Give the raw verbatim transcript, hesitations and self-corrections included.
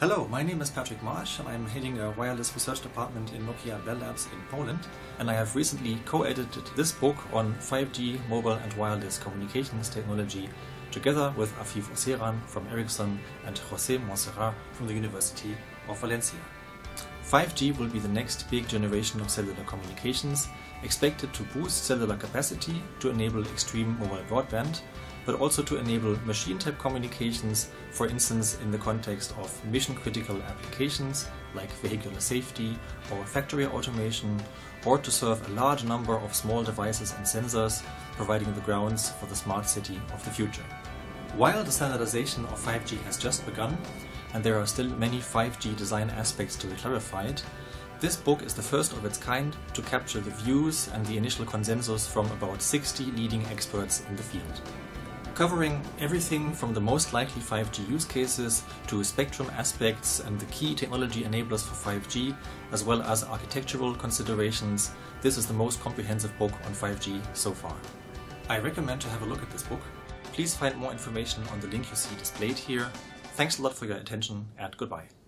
Hello, my name is Patrick Marsch and I'm heading a wireless research department in Nokia Bell Labs in Poland, and I have recently co-edited this book on five G mobile and wireless communications technology together with Afif Osseiran from Ericsson and Jose F. Monserrat from the University of Valencia. five G will be the next big generation of cellular communications, expected to boost cellular capacity to enable extreme mobile broadband, but also to enable machine-type communications, for instance in the context of mission-critical applications like vehicular safety or factory automation, or to serve a large number of small devices and sensors, providing the grounds for the smart city of the future. While the standardization of five G has just begun, and there are still many five G design aspects to be clarified, this book is the first of its kind to capture the views and the initial consensus from about sixty leading experts in the field. Covering everything from the most likely five G use cases to spectrum aspects and the key technology enablers for five G, as well as architectural considerations, this is the most comprehensive book on five G so far. I recommend to have a look at this book. Please find more information on the link you see displayed here. Thanks a lot for your attention and goodbye.